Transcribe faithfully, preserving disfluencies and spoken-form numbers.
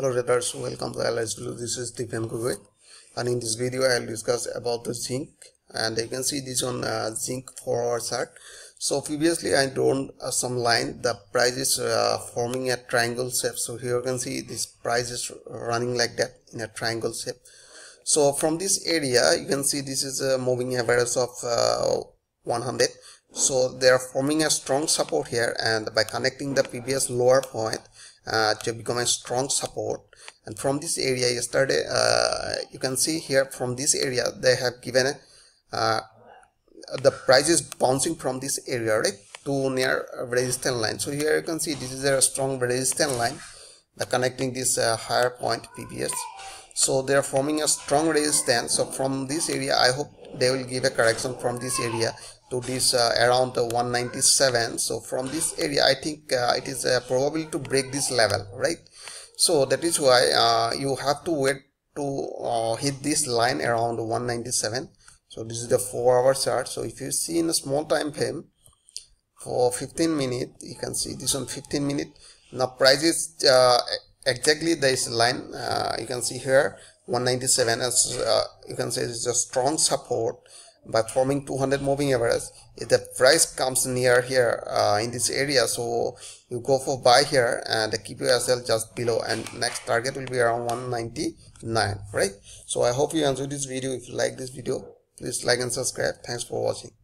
Hello traders, welcome to L S U. This is Dipen Guru, and in this video I will discuss about the zinc, and you can see this on uh, zinc four hour chart. So previously I drawn uh, some line. The price is uh, forming a triangle shape. So here you can see this price is running like that in a triangle shape. So from this area you can see this is a moving average of uh, one hundred. So they are forming a strong support here, and by connecting the previous lower point uh, to become a strong support. And from this area yesterday uh, you can see here from this area they have given a uh, the price is bouncing from this area, right, to near resistance line. So here you can see this is a strong resistance line the connecting this uh, higher point previous. So they are forming a strong resistance. So from this area I hope they will give a correction from this area to this uh, around the one ninety-seven. So from this area I think uh, it is uh, probably to break this level, right? So that is why uh, you have to wait to uh, hit this line around one ninety-seven. So this is the four hour chart. So if you see in a small time frame for fifteen minutes, you can see this on fifteen minute. Now price is uh, exactly this line. Uh, you can see here one ninety-seven, as uh, you can say it's a strong support by forming two hundred moving average. If the price comes near here uh, in this area, so you go for buy here and keep yourself just below, and next target will be around one ninety-nine, right? So I hope you enjoyed this video. If you like this video, please like and subscribe. Thanks for watching.